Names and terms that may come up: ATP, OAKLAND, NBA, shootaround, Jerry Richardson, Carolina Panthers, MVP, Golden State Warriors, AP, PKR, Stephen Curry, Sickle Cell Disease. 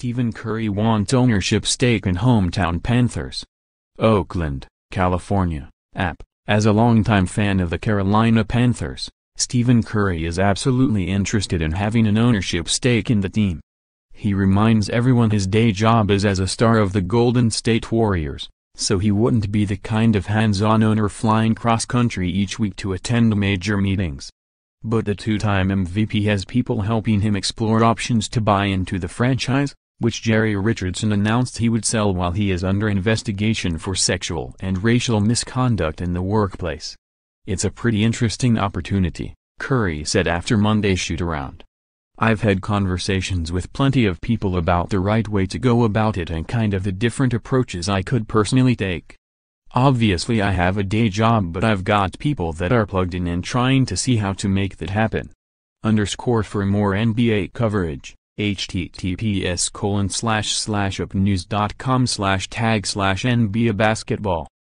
Stephen Curry wants ownership stake in hometown Panthers. Oakland, California, AP. As a longtime fan of the Carolina Panthers, Stephen Curry is absolutely interested in having an ownership stake in the team. He reminds everyone his day job is as a star of the Golden State Warriors, so he wouldn't be the kind of hands-on owner flying cross-country each week to attend major meetings. But the two-time MVP has people helping him explore options to buy into the franchise, which Jerry Richardson announced he would sell while he is under investigation for sexual and racial misconduct in the workplace. "It's a pretty interesting opportunity," Curry said after Monday's shoot-around. "I've had conversations with plenty of people about the right way to go about it and kind of the different approaches I could personally take. Obviously I have a day job, but I've got people that are plugged in and trying to see how to make that happen." For more NBA coverage, https://upnews.com/tag/NBAbasketball